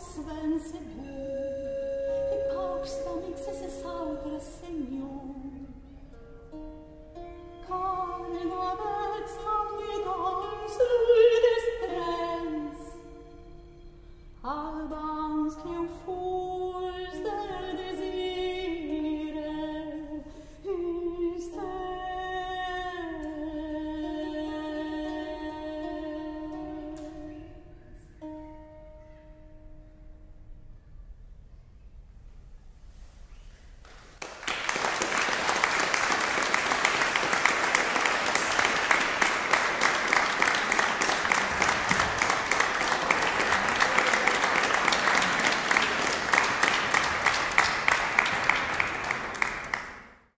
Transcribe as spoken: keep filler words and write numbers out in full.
Svense bor, i pax da mixes es autres, Señor.